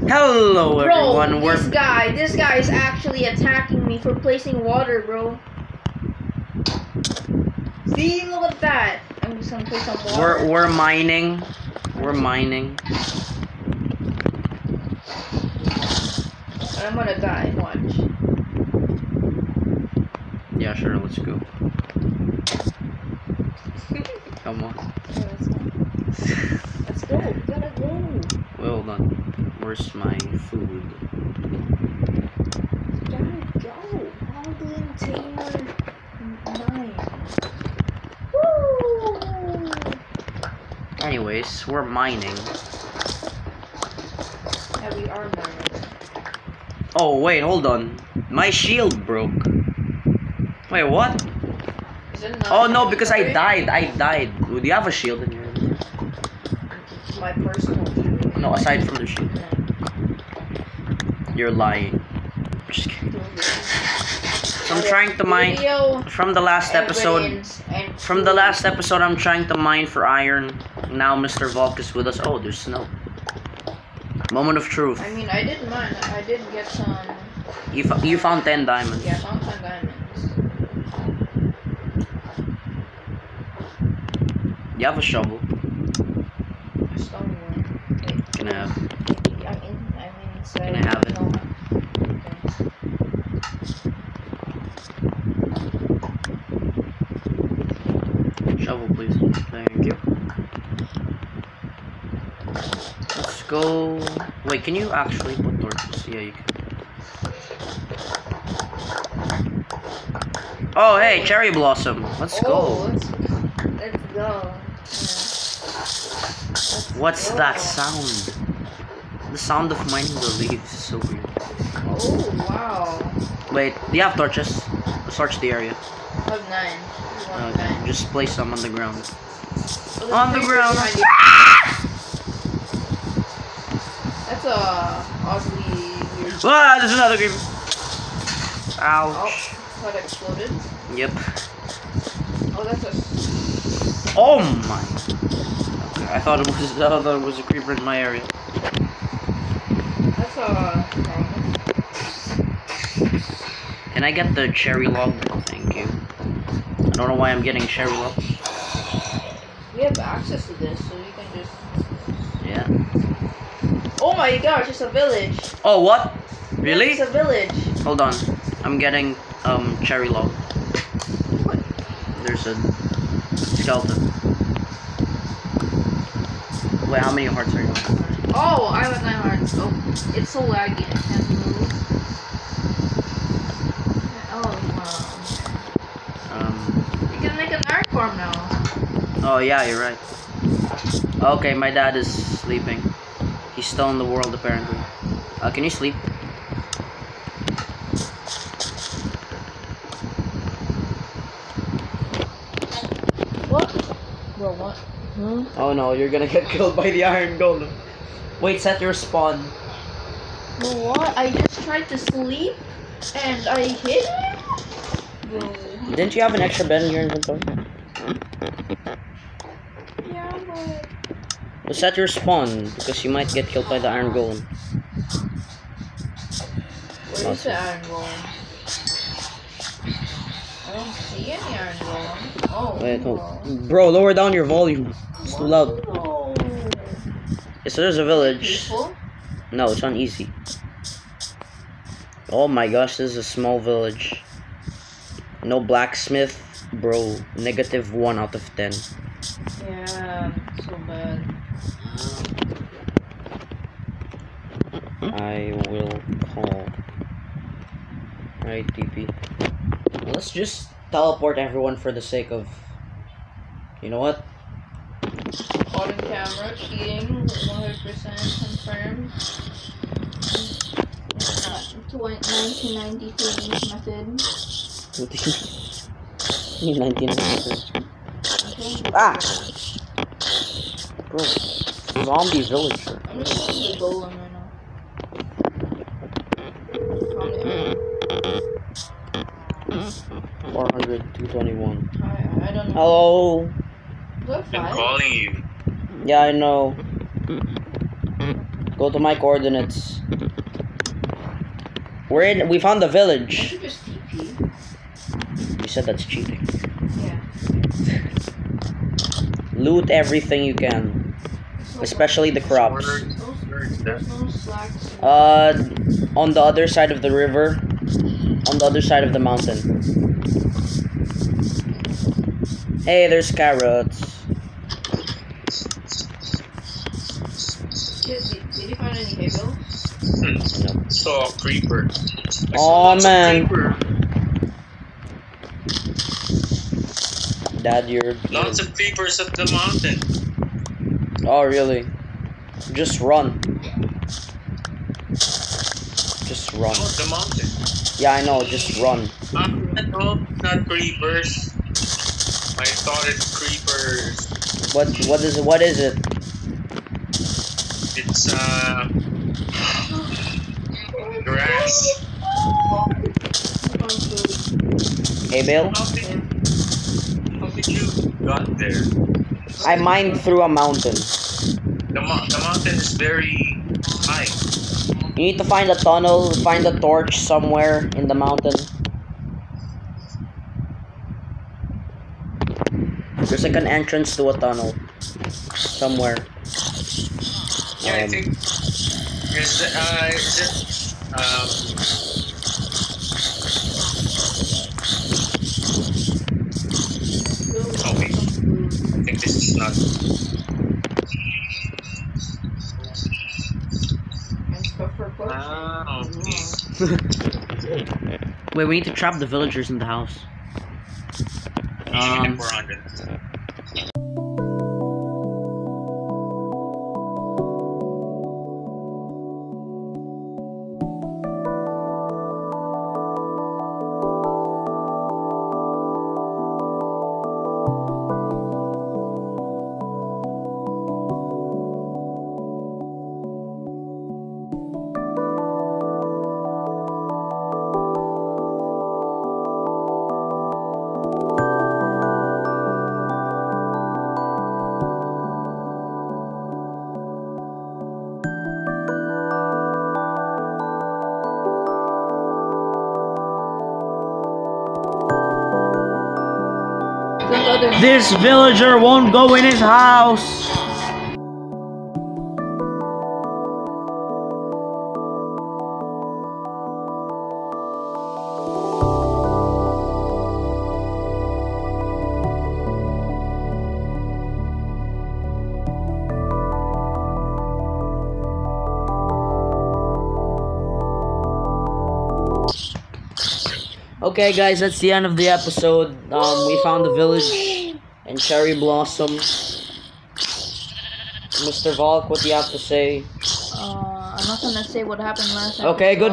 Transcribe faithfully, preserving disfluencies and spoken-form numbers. Hello, everyone. Bro, this guy, this guy is actually attacking me for placing water, bro. See, look at that. I'm just gonna place some water. We're we're mining. We're mining. I'm gonna die. Watch. Yeah, sure. Let's go. Come on. Yeah, let's go. Let's go. We gotta go. Well done. Where's my food? We gotta go. How do we tame mine? Woo! Anyways, we're mining. Yeah, we are mining. Oh wait, hold on. My shield broke. Wait, what? Oh no, because I died. I died. Do you have a shield in your? My personal shield. No, aside from the shield. Yeah. You're lying. Just kidding. I'm trying to mine from the last episode. From the last episode, I'm trying to mine for iron. Now Mister Valk is with us. Oh, there's snow. Moment of truth. I mean, I did mine. I did get some. You you found ten diamonds. Yeah, I found ten diamonds. You have a shovel. I stole one. Can I have? I mean, I mean, it's like, can I have it? No. Okay. Shovel, please. Thank you. Let's go. Wait, can you actually put torches? Yeah, you can. Oh, hey, Cherry Blossom. Let's oh, go. Let's, let's go. What's oh. that sound? The sound of mining the leaves is so weird. Oh, wow. Wait, do you have torches? Search the area. I have nine. I okay, nine. Just place some on the ground. Oh, on the ground! That's a oddly weird. Ah, there's another game! Ouch. Oh, that exploded? Yep. Oh, that's a. Oh my. I thought it was I thought it was a creeper in my area. That's a problem. Can I get the cherry log? Thank you. I don't know why I'm getting cherry log. We have access to this, so you can just. Yeah. Oh my gosh! It's a village. Oh what? Really? It's a village. Hold on, I'm getting um cherry log. What? There's a skeleton. Wait, how many hearts are you on? Oh, I have nine hearts. Oh, it's so laggy. I can't move. Oh, wow. Um. You can make an iron farm now. Oh, yeah, you're right. Okay, my dad is sleeping. He's still in the world, apparently. Uh, can you sleep? What? Bro, what? Hmm? Oh no, you're gonna get killed by the iron golem. Wait, set your spawn. What? I just tried to sleep and I hit it? Didn't you have an extra bed in your inventory? Yeah, but. Well, set your spawn because you might get killed by the iron golem. Where is the iron golem? I don't see any iron golem. Oh, wait, hold. Bro, lower down your volume. It's too loud. Whoa. So there's a village. People? No, it's on easy. Oh my gosh, this is a small village. No blacksmith, bro. Negative one out of ten. Yeah, so bad. I will call. Alright, T P. Let's just teleport everyone for the sake of, you know what? On camera, cheating, one hundred percent confirmed. nineteen ninety-three method. nineteen ninety-three. Ah! Bro, zombie villager. I'm gonna see the golem right now. four hundred, two twenty-one. I, I don't know. Hello. I'm calling you. Yeah, I know. Go to my coordinates. We're in. We found the village. You said that's cheating. Yeah. Loot everything you can, especially the crops. Uh, on the other side of the river, on the other side of the mountain. Hey, there's carrots. Did you find any hay bales? No. Saw a creeper. Oh man. Dad, you're lots of creepers up the mountain. Oh really? Just run. Just run. Oh, the mountain. Yeah, I know. Just run. Uh, no, not creepers. I thought it's creepers. What? What is it? What is it? It's uh grass. Hey, Bill. You got there. I mined through a mountain. The, mo the mountain is very high. You need to find a tunnel, find a torch somewhere in the mountain. There's like an entrance to a tunnel. Somewhere. Yeah, um, I think. Is it. Uh, is it um, I think this is not. Oh, okay. Wait, we need to trap the villagers in the house. Um, This villager won't go in his house. Okay guys, that's the end of the episode. Um, we found the village. And Cherry Blossom. Mister Valk, what do you have to say? Uh, I'm not gonna say what happened last time. Okay, good.